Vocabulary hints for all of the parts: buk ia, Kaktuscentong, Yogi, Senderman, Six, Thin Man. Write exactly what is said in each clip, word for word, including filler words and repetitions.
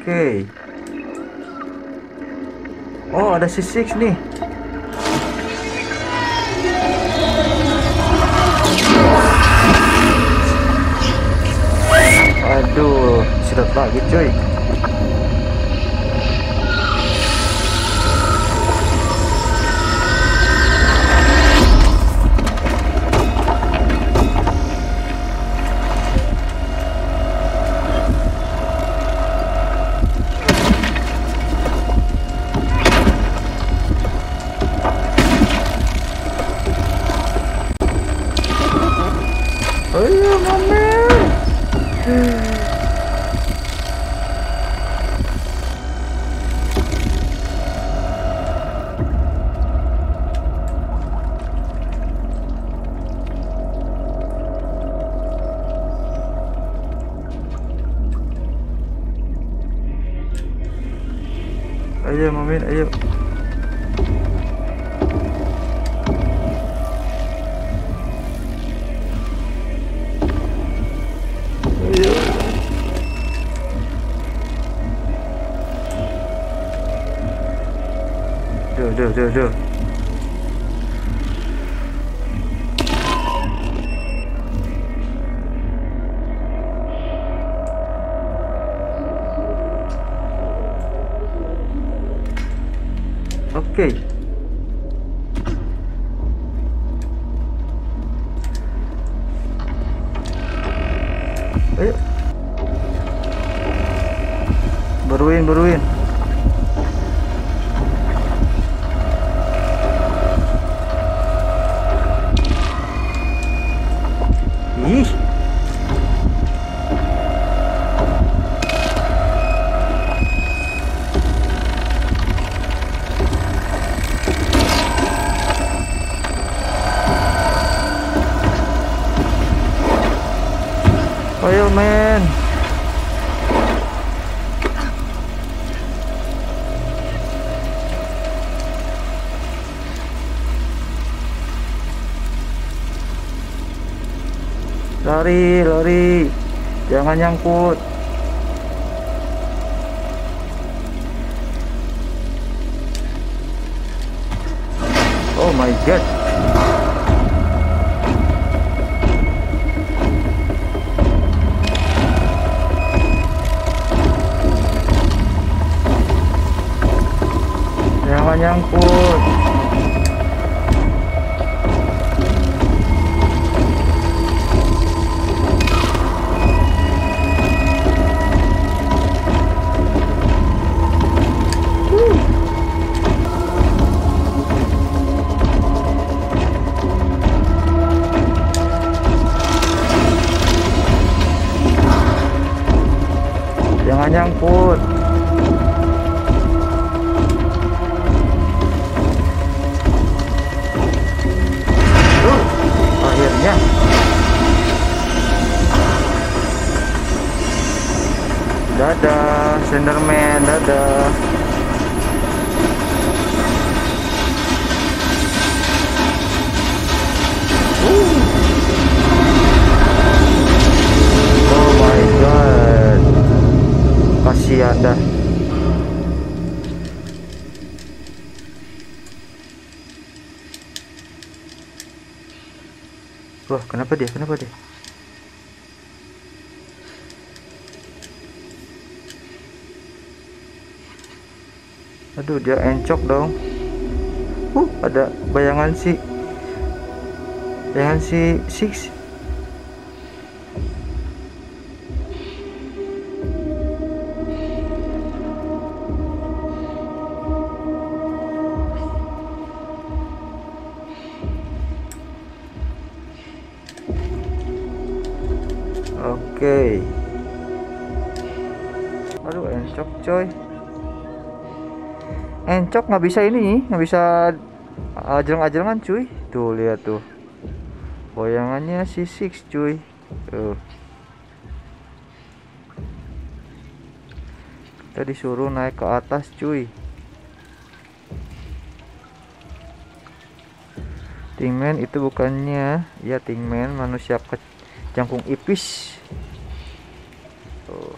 okay. Oh, ada si Six nih. Aduh, sedot lagi cuy. Ayo mamin, ayo. Ayo. Duh, duh, duh, duh. Oke. Ayo. Beruin, beruin. Ih. Ayo men. Lari, lari. Jangan nyangkut. Oh my god. Nyangkut. Uh. Jangan nyangkut. Dadah, Senderman, dadah. Woo. Oh my god, kasihan dah. Wah, kenapa dia? Kenapa dia? Aduh, dia encok dong. Uh, ada bayangan si bayangan si Six. Oke. Okay. Aduh, encok coy. Encok nggak bisa ini, nggak bisa ajelang-ajelangan cuy. Tuh lihat tuh, bayangannya si Six cuy. Tuh. Kita disuruh naik ke atas cuy. Thin Man itu bukannya, ya Thin Man manusia ke jangkung ipis. Tuh.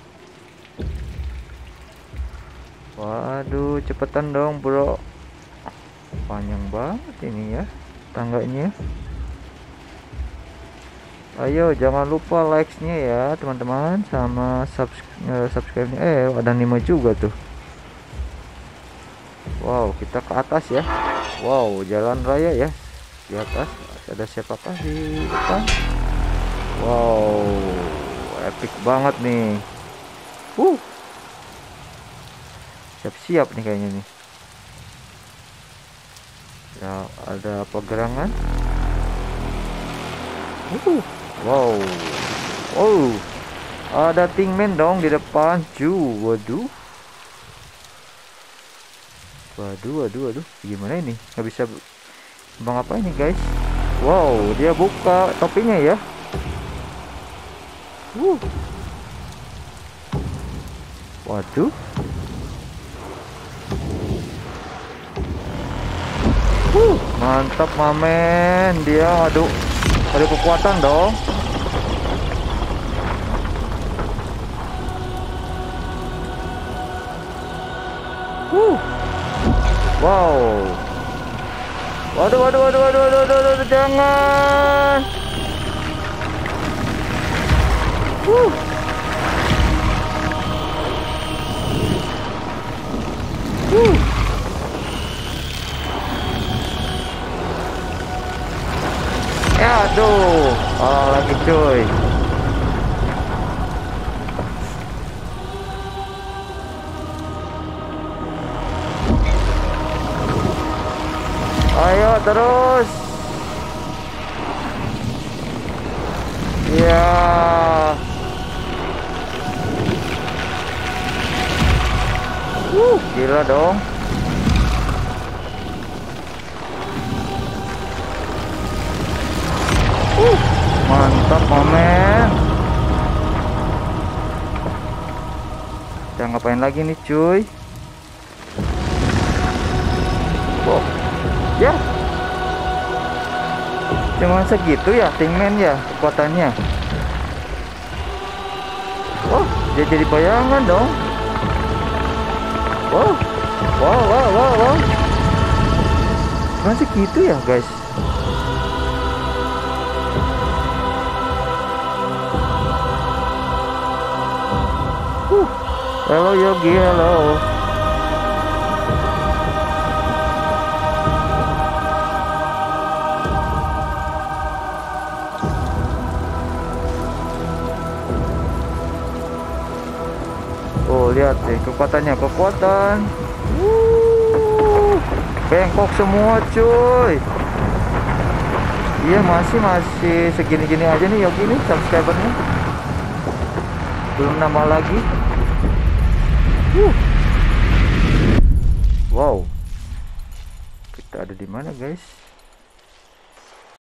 Waduh, cepetan dong bro, panjang banget ini ya tangganya. Ayo jangan lupa likes-nya ya teman-teman, sama subscribe-nya. Eh ada lima juga tuh. Wow, kita ke atas ya. Wow, jalan raya ya. Di atas ada siapakah di depan? Wow, epic banget nih. Uh siap-siap nih kayaknya nih ya, ada pergerangan. uh, wow wow ada Thin Man dong di depan cu. Waduh waduh waduh waduh, gimana ini, nggak bisa bang apa ini guys. Wow, dia buka topinya ya. uh. Waduh. Uh, mantap mamen, dia aduh ada kekuatan dong. Uh. Wow. Waduh waduh waduh waduh waduh waduh, waduh jangan. Uh. Uh. Aduh, oh, lagi cuy. Ayo terus. Ya. Uh, gila dong. Uh, mantap momen. Kita ngapain lagi nih cuy? Oh, ya cuman segitu ya Thin Man ya kekuatannya. Oh, dia jadi bayangan dong. Wow wow wow wow, wow. Cuman segitu ya guys. Halo Yogi, halo. Oh lihat deh kekuatannya, kekuatan. Wuh, bengkok semua cuy. Iya masih masih segini-gini aja nih Yogi nih subscribernya. Belum nambah lagi. Uh. Wow, kita ada di mana guys?